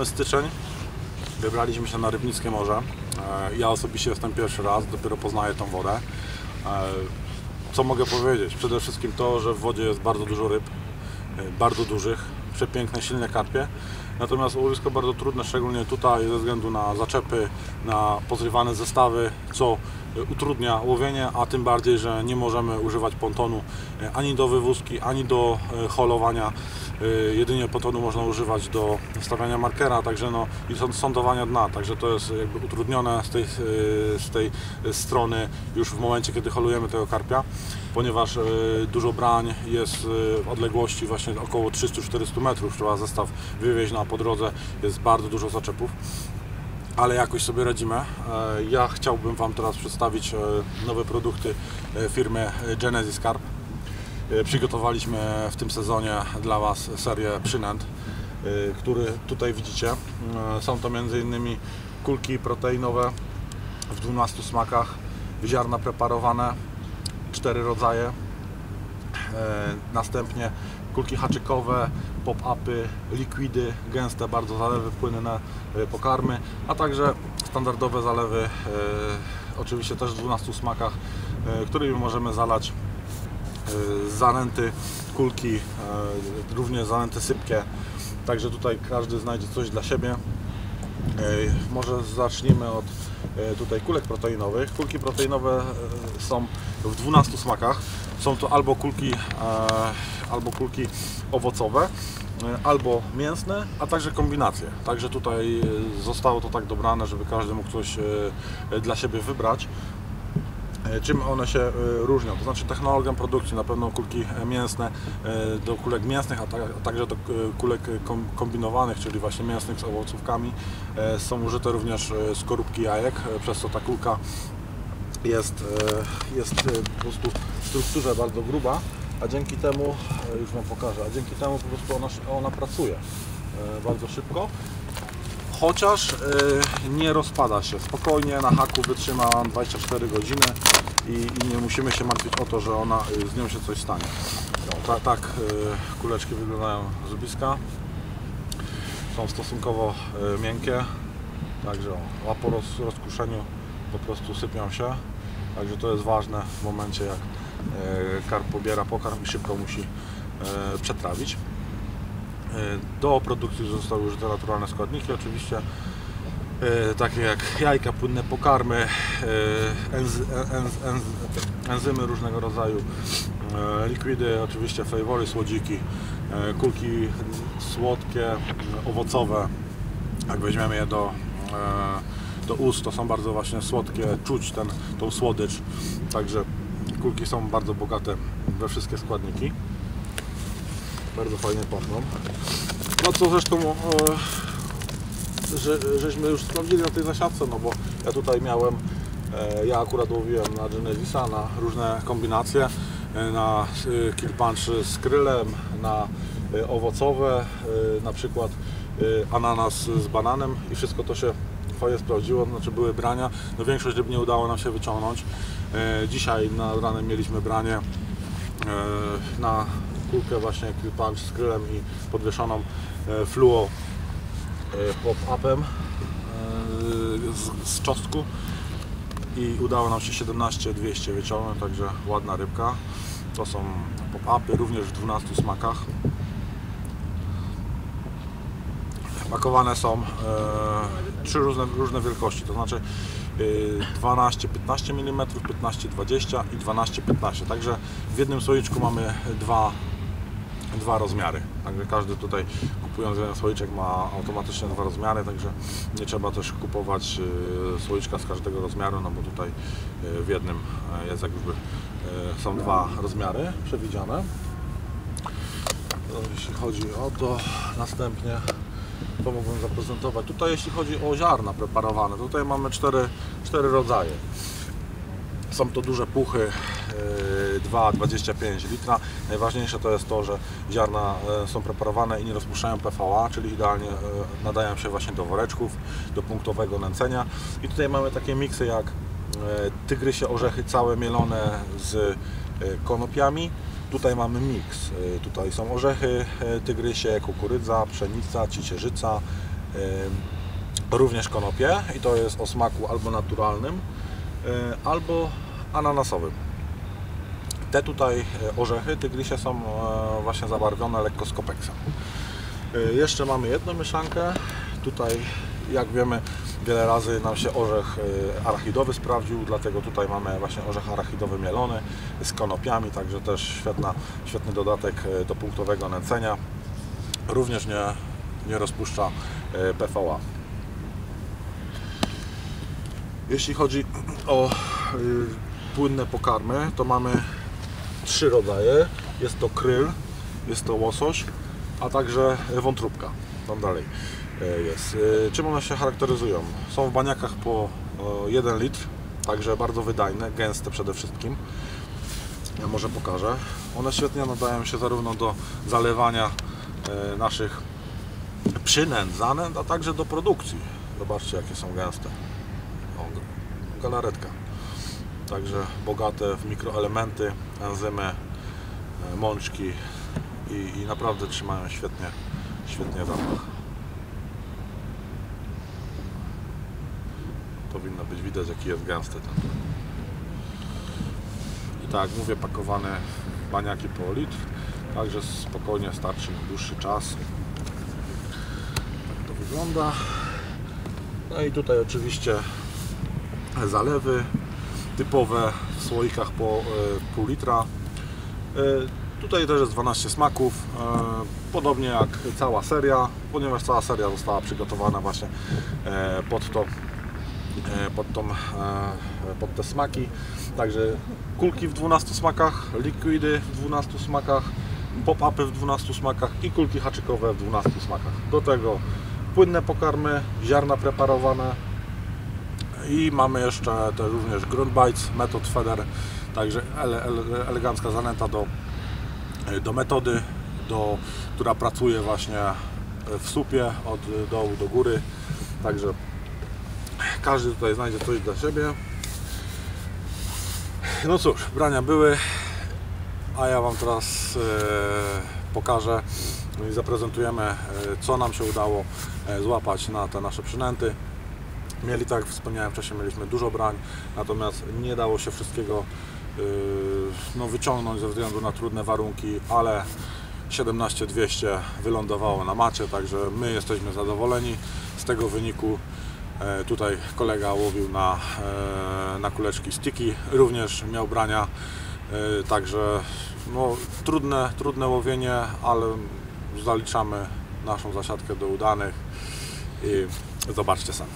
mamy styczeń, wybraliśmy się na Rybnickie Morze. Ja osobiście jestem pierwszy raz, dopiero poznaję tą wodę. Co mogę powiedzieć? Przede wszystkim to, że w wodzie jest bardzo dużo ryb, bardzo dużych, przepiękne, silne karpie. Natomiast łowisko bardzo trudne, szczególnie tutaj ze względu na zaczepy, na pozrywane zestawy, co utrudnia łowienie, a tym bardziej, że nie możemy używać pontonu ani do wywózki, ani do holowania. Jedynie pontonu można używać do stawiania markera, także no, i sondowania dna, także to jest jakby utrudnione z tej strony już w momencie, kiedy holujemy tego karpia, ponieważ dużo brań jest w odległości właśnie około 300-400 metrów, trzeba zestaw wywieźć, na po drodze jest bardzo dużo zaczepów. Ale jakoś sobie radzimy. Ja chciałbym Wam teraz przedstawić nowe produkty firmy Genesis Carp. Przygotowaliśmy w tym sezonie dla Was serię przynęt, które tutaj widzicie. Są to m.in. kulki proteinowe w 12 smakach, ziarna preparowane, 4 rodzaje, następnie kulki haczykowe, pop-upy, likwidy, gęste bardzo zalewy, płynne pokarmy, a także standardowe zalewy, oczywiście też w 12 smakach, którymi możemy zalać zanęty, kulki, również zanęty sypkie. Także tutaj każdy znajdzie coś dla siebie. Może zacznijmy od tutaj kulek proteinowych. Kulki proteinowe są w 12 smakach. Są to albo kulki owocowe, albo mięsne, a także kombinacje. Także tutaj zostało to tak dobrane, żeby każdy mógł coś dla siebie wybrać. Czym one się różnią? To znaczy technologią produkcji, na pewno kulki mięsne do kulek mięsnych, a także do kulek kombinowanych, czyli właśnie mięsnych z owocówkami, są użyte również skorupki jajek, przez co ta kulka jest po prostu w strukturze bardzo gruba, a dzięki temu, już Wam pokażę, a dzięki temu po prostu ona pracuje bardzo szybko, chociaż nie rozpada się, spokojnie na haku wytrzyma 24 godziny i nie musimy się martwić o to, że z nią się coś stanie. Tak kuleczki wyglądają z bliska, są stosunkowo miękkie, także a po rozkuszeniu po prostu sypią się, także to jest ważne w momencie, jak karp pobiera pokarm i szybko musi przetrawić. Do produkcji zostały użyte naturalne składniki, oczywiście takie jak jajka, płynne pokarmy, enzymy różnego rodzaju, likwidy, oczywiście flavoury, słodziki, kulki słodkie, owocowe. Jak weźmiemy je do ust, to są bardzo właśnie słodkie, czuć tą słodycz, także kulki są bardzo bogate we wszystkie składniki, bardzo fajnie pachną. No co zresztą żeśmy już sprawdzili na tej zasiadce, no bo ja tutaj miałem, ja akurat łowiłem na Genesisa, na różne kombinacje, na Killpunch z krylem, na owocowe, na przykład ananas z bananem, i wszystko to się fajnie sprawdziło, znaczy były brania, no większość ryb nie udało nam się wyciągnąć. Dzisiaj nad ranem mieliśmy branie na kulkę właśnie Killpunch z krylem i podwieszoną fluo pop-upem z czosnku i udało nam się 17200 wyciągnąć, także ładna rybka. To są pop-upy również w 12 smakach. Pakowane są trzy różne wielkości, to znaczy 12-15 mm, 15-20 i 12-15, także w jednym słoiczku mamy dwa rozmiary, także każdy tutaj, kupując jeden słoiczek, ma automatycznie dwa rozmiary, także nie trzeba też kupować słoiczka z każdego rozmiaru, no bo tutaj w jednym jest jakby są dwa rozmiary przewidziane. Jeśli chodzi o to, następnie to mogłem zaprezentować. Tutaj jeśli chodzi o ziarna preparowane, tutaj mamy cztery rodzaje. Są to duże puchy 2,25 litra. Najważniejsze to jest to, że ziarna są preparowane i nie rozpuszczają PVA, czyli idealnie nadają się właśnie do woreczków, do punktowego nęcenia. I tutaj mamy takie miksy jak tygrysie orzechy całe mielone z konopiami. Tutaj mamy miks, tutaj są orzechy, tygrysie, kukurydza, pszenica, ciecierzyca, również konopie i to jest o smaku albo naturalnym, albo ananasowym. Te tutaj orzechy tygrysie są właśnie zabarwione lekko z kopeksem. Jeszcze mamy jedną mieszankę. Tutaj, jak wiemy, wiele razy nam się orzech arachidowy sprawdził, dlatego tutaj mamy właśnie orzech arachidowy mielony z konopiami, także też świetny dodatek do punktowego nęcenia. Również nie rozpuszcza PVA. Jeśli chodzi o płynne pokarmy, to mamy trzy rodzaje. Jest to kryl, jest to łosoś, a także wątróbka. Tam dalej jest. Czym one się charakteryzują? Są w baniakach po 1 litr, także bardzo wydajne, gęste przede wszystkim. Ja może pokażę. One świetnie nadają się zarówno do zalewania naszych przynęt, zanęt, a także do produkcji. Zobaczcie, jakie są gęste. O, galaretka. Także bogate w mikroelementy, enzymy, mączki i naprawdę trzymają świetnie zapach. Powinno być widać, jaki jest gęsty ten. I tak jak mówię, pakowane baniaki po litr, także spokojnie starczy na dłuższy czas. Tak to wygląda. No i tutaj oczywiście zalewy typowe w słoikach po pół litra. Tutaj też jest 12 smaków, podobnie jak cała seria, ponieważ cała seria została przygotowana właśnie pod te smaki. Także kulki w 12 smakach, likwidy w 12 smakach, pop-upy w 12 smakach i kulki haczykowe w 12 smakach. Do tego płynne pokarmy, ziarna preparowane i mamy jeszcze te również Grundbites, Method Feder, także elegancka zanęta do metody, która pracuje właśnie w supie od dołu do góry. Także każdy tutaj znajdzie coś dla siebie. No cóż, brania były, a ja Wam teraz pokażę i zaprezentujemy, co nam się udało złapać na te nasze przynęty. Tak jak wspomniałem wcześniej, mieliśmy dużo brań, natomiast nie dało się wszystkiego wyciągnąć ze względu na trudne warunki, ale 17200 wylądowało na macie, także my jesteśmy zadowoleni z tego wyniku. Tutaj kolega łowił na kuleczki sticky, również miał brania, także no, trudne łowienie, ale zaliczamy naszą zasiadkę do udanych i zobaczcie sami.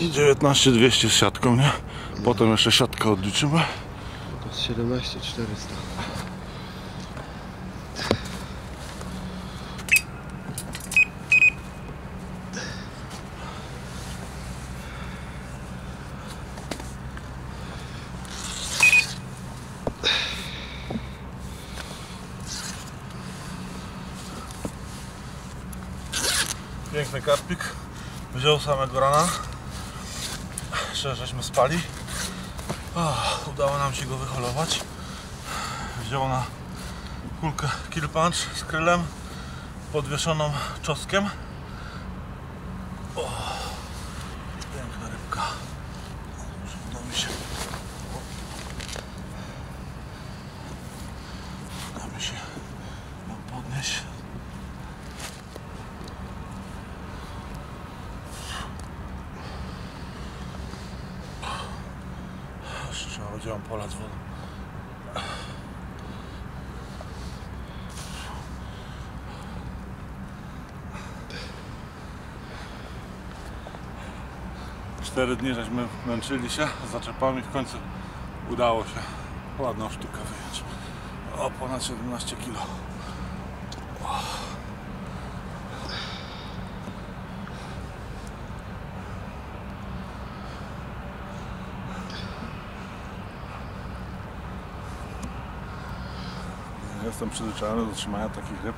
I 19200 z siatką, nie? Potem jeszcze siatkę odliczymy. To jest 17400. Piękny karpik. Wziął samego rana. Jeszcze żeśmy spali. Udało nam się go wyholować. Wziął na kulkę Killpunch z krylem podwieszoną czosnkiem. Piękna rybka. Udało mi się. gdzie mam pola z wodą. Cztery dni żeśmy męczyli się z zaczepami, w końcu udało się ładną sztukę wyjąć. O, ponad 17 kg. Jestem przyzwyczajony do trzymania takich ryb.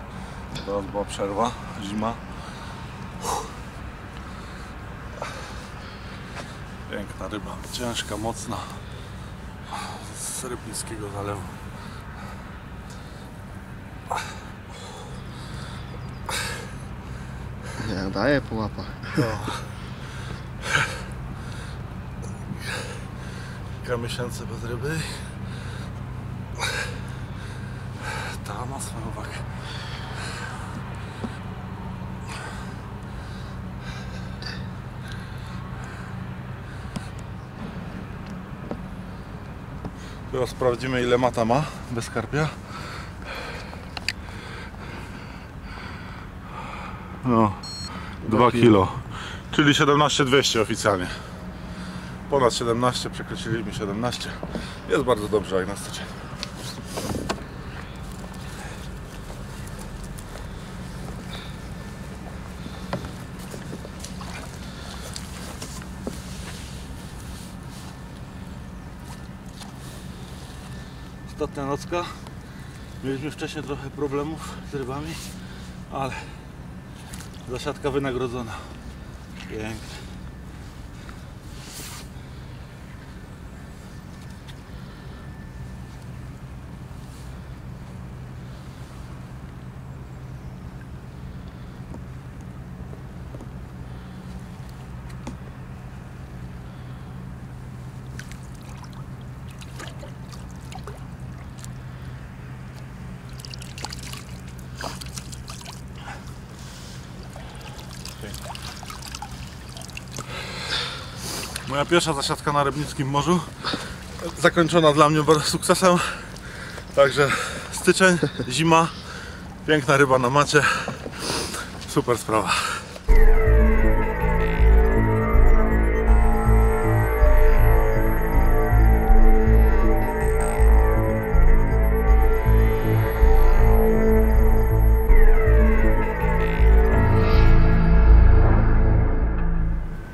Teraz była przerwa, zima. Piękna ryba, ciężka, mocna, z Rybnickiego zalewu. Ja daję po łapach. Kilka miesięcy bez ryby. Ta ma swoją uwagę. Teraz sprawdzimy, ile mata ma bez karpia. No, 2 kilo. Czyli 17,200 oficjalnie. Ponad 17, przekroczyliśmy 17. Jest bardzo dobrze jak na styczeń. Ostatnia nocka. Mieliśmy wcześniej trochę problemów z rybami, ale zasiadka wynagrodzona. Pięknie. Moja pierwsza zasiadka na Rybnickim Morzu, zakończona dla mnie bardzo sukcesem. Także styczeń, zima, piękna ryba na macie, super sprawa.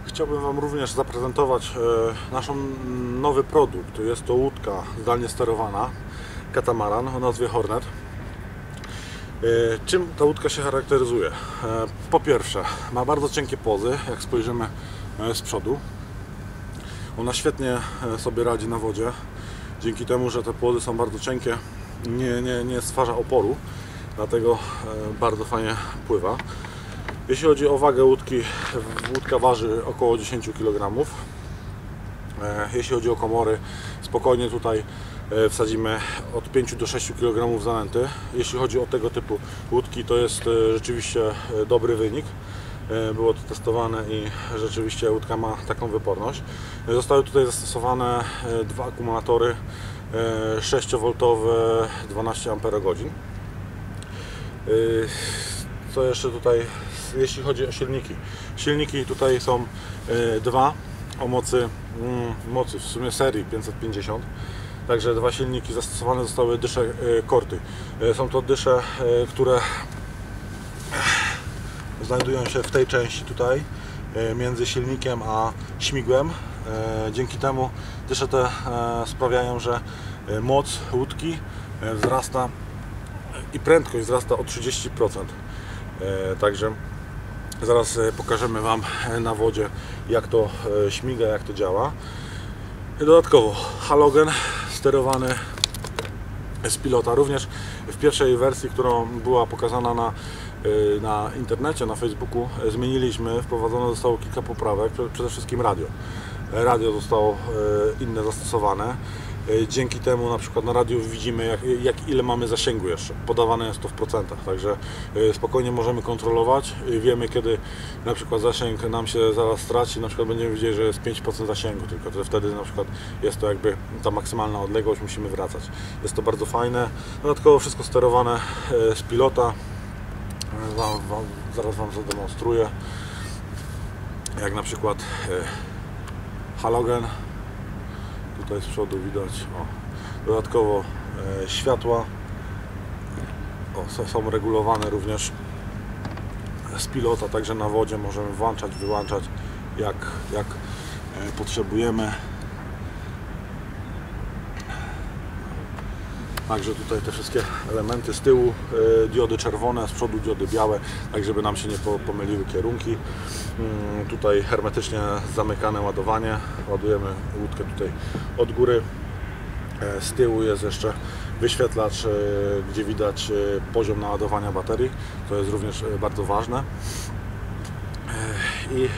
Chciałbym Wam również zaprezentować nasz nowy produkt. Jest to łódka zdalnie sterowana, katamaran o nazwie Hornet. Czym ta łódka się charakteryzuje? Po pierwsze, ma bardzo cienkie pozy, jak spojrzymy z przodu. Ona świetnie sobie radzi na wodzie, dzięki temu, że te pozy są bardzo cienkie, nie stwarza oporu, dlatego bardzo fajnie pływa. Jeśli chodzi o wagę łódki, łódka waży około 10 kg. Jeśli chodzi o komory, spokojnie tutaj wsadzimy od 5 do 6 kg zanęty. Jeśli chodzi o tego typu łódki, to jest rzeczywiście dobry wynik. Było to testowane i rzeczywiście łódka ma taką wyporność. Zostały tutaj zastosowane dwa akumulatory 6V 12 Ah. Co jeszcze tutaj, jeśli chodzi o silniki? Silniki tutaj są dwa o mocy w sumie serii 550. Także dwa silniki, zastosowane zostały dysze Korty. Są to dysze, które znajdują się w tej części tutaj, między silnikiem a śmigłem. Dzięki temu dysze te sprawiają, że moc łódki wzrasta i prędkość wzrasta o 30%. Także zaraz pokażemy Wam na wodzie, jak to śmiga, jak to działa. Dodatkowo halogen sterowany z pilota. Również w pierwszej wersji, którą była pokazana na internecie, na Facebooku, zmieniliśmy, wprowadzone zostało kilka poprawek, przede wszystkim radio. Radio zostało inne zastosowane. Dzięki temu na przykład na radiu widzimy ile mamy zasięgu jeszcze. Podawane jest to w procentach, także spokojnie możemy kontrolować. Wiemy, kiedy na przykład zasięg nam się zaraz straci, na przykład będziemy widzieli, że jest 5% zasięgu tylko, to wtedy na przykład jest to jakby ta maksymalna odległość, musimy wracać. Jest to bardzo fajne. Dodatkowo wszystko sterowane z pilota. Zaraz Wam zademonstruję, jak na przykład halogen. Tutaj z przodu widać, o, dodatkowo światła są regulowane również z pilota, także na wodzie możemy włączać, wyłączać jak potrzebujemy. Także tutaj te wszystkie elementy z tyłu, diody czerwone, z przodu diody białe, tak żeby nam się nie pomyliły kierunki. Tutaj hermetycznie zamykane ładowanie, ładujemy łódkę tutaj od góry. Z tyłu jest jeszcze wyświetlacz, gdzie widać poziom naładowania baterii, to jest również bardzo ważne. I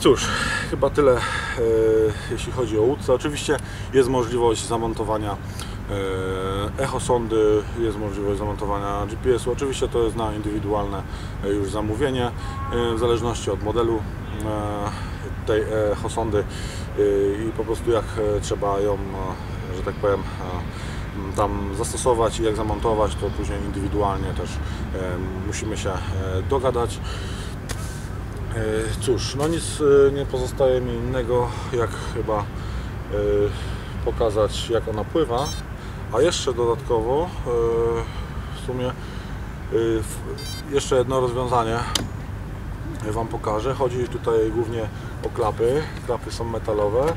cóż, chyba tyle jeśli chodzi o łódce. Oczywiście jest możliwość zamontowania echosondy, jest możliwość zamontowania GPS-u. Oczywiście to jest na indywidualne już zamówienie. W zależności od modelu tej echosondy i po prostu jak trzeba ją, że tak powiem, tam zastosować i jak zamontować, to później indywidualnie też musimy się dogadać. Cóż, no nic nie pozostaje mi innego, jak chyba pokazać, jak ona pływa, a jeszcze dodatkowo w sumie jeszcze jedno rozwiązanie Wam pokażę. Chodzi tutaj głównie o klapy. Klapy są metalowe,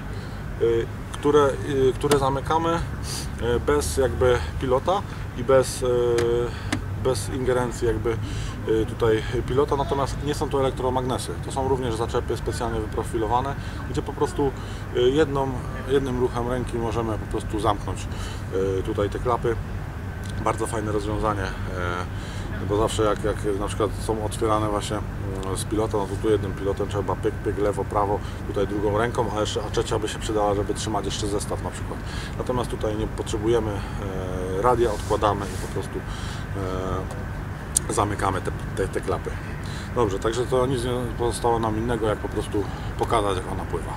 które zamykamy bez jakby pilota i bez ingerencji jakby tutaj pilota, natomiast nie są to elektromagnesy. To są również zaczepy specjalnie wyprofilowane, gdzie po prostu jednym ruchem ręki możemy po prostu zamknąć tutaj te klapy. Bardzo fajne rozwiązanie, bo zawsze jak na przykład są otwierane właśnie z pilota, no to tu jednym pilotem trzeba pyk, pyk, lewo, prawo, tutaj drugą ręką, a trzecia by się przydała, żeby trzymać jeszcze zestaw na przykład. Natomiast tutaj nie potrzebujemy radia, odkładamy i po prostu zamykamy te klapy. Dobrze, także to nic nie pozostało nam innego, jak po prostu pokazać, jak ona pływa.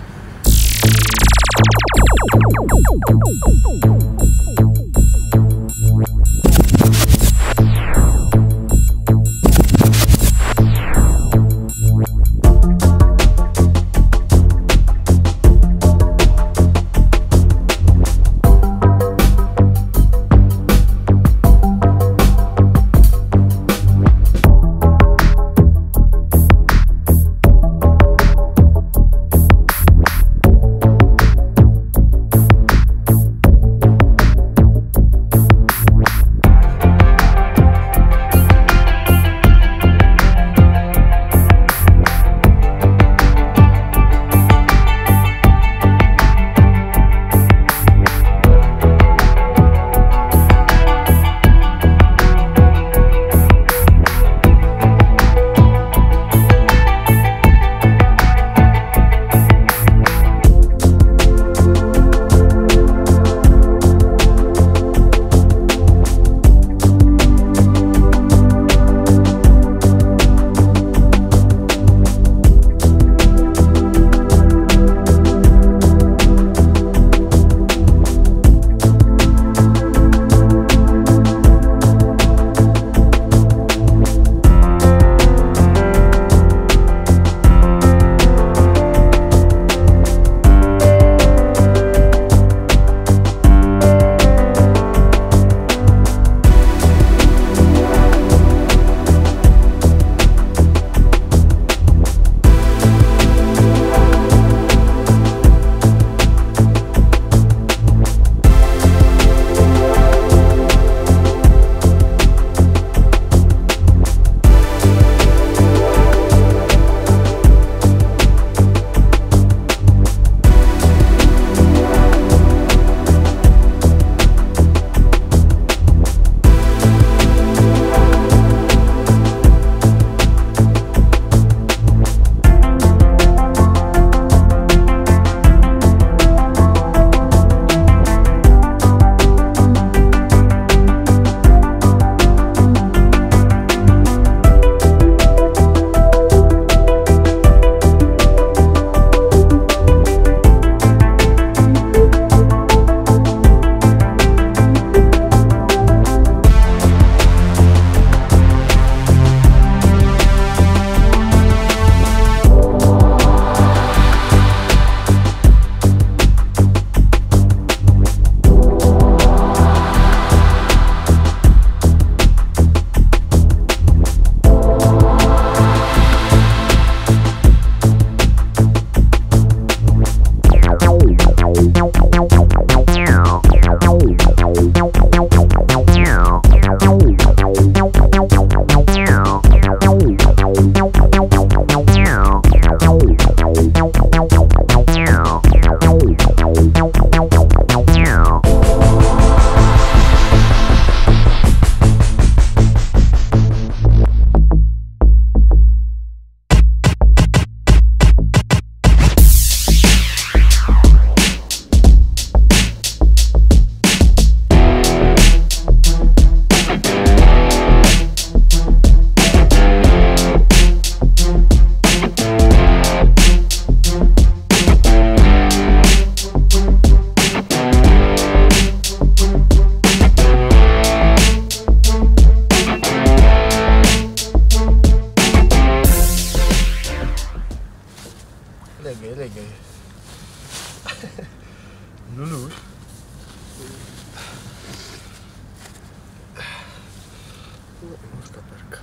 Szkoperka.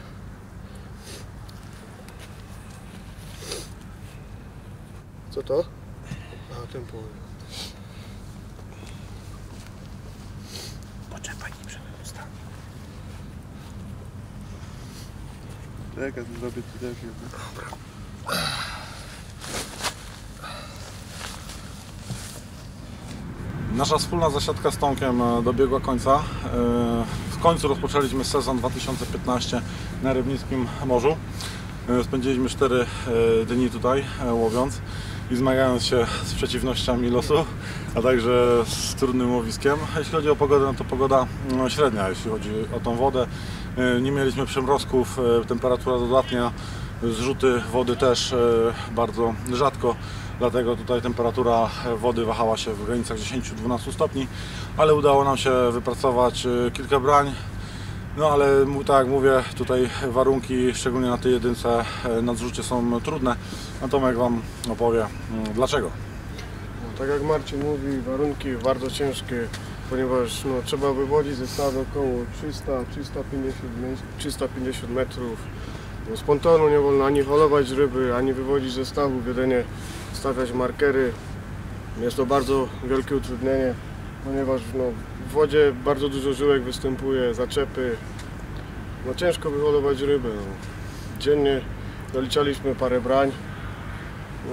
Co to? A, ten połowę. Poczekaj, nie przemył ustami. Czekaj, zrobię ci też jedno. Dobra. Nasza wspólna zasiadka z Tomkiem dobiegła końca. W końcu rozpoczęliśmy sezon 2015 na Rybnickim Morzu. Spędziliśmy 4 dni tutaj łowiąc i zmagając się z przeciwnościami losu, a także z trudnym łowiskiem. Jeśli chodzi o pogodę, no to pogoda średnia, jeśli chodzi o tą wodę. Nie mieliśmy przymrozków, temperatura dodatnia, zrzuty wody też bardzo rzadko. Dlatego tutaj temperatura wody wahała się w granicach 10-12 stopni, ale udało nam się wypracować kilka brań. No ale tak jak mówię, tutaj warunki, szczególnie na tej jedynce, na zrzucie są trudne. A Tomek Wam opowie dlaczego. No, tak jak Marcin mówi, warunki bardzo ciężkie, ponieważ no, trzeba wywodzić zestawy około 300-350 metrów. Z pontonu nie wolno ani holować ryby, ani wywodzić zestawu, jedynie stawiać markery. Jest to bardzo wielkie utrudnienie, ponieważ no, w wodzie bardzo dużo żyłek występuje, zaczepy. No, ciężko wyholować ryby. No. Dziennie doliczaliśmy parę brań,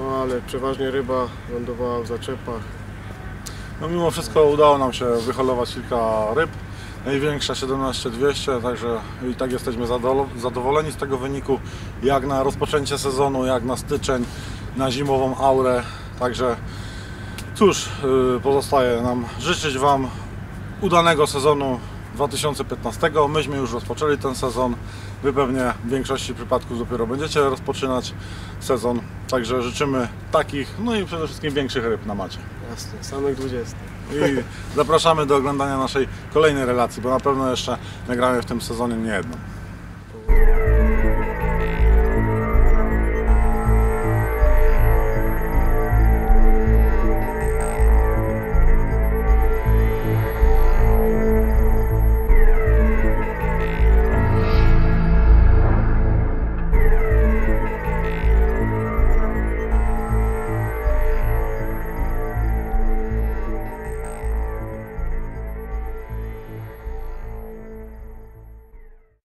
no, ale przeważnie ryba lądowała w zaczepach. No, mimo wszystko udało nam się wyholować kilka ryb. Największa 17200, także i tak jesteśmy zadowoleni z tego wyniku, jak na rozpoczęcie sezonu, jak na styczeń, na zimową aurę. Także cóż, pozostaje nam życzyć Wam udanego sezonu 2015. Myśmy już rozpoczęli ten sezon, Wy pewnie w większości przypadków dopiero będziecie rozpoczynać sezon. Także życzymy takich, no i przede wszystkim większych ryb na macie. Jasne, samych 20. I zapraszamy do oglądania naszej kolejnej relacji, bo na pewno jeszcze nagramy w tym sezonie niejedną.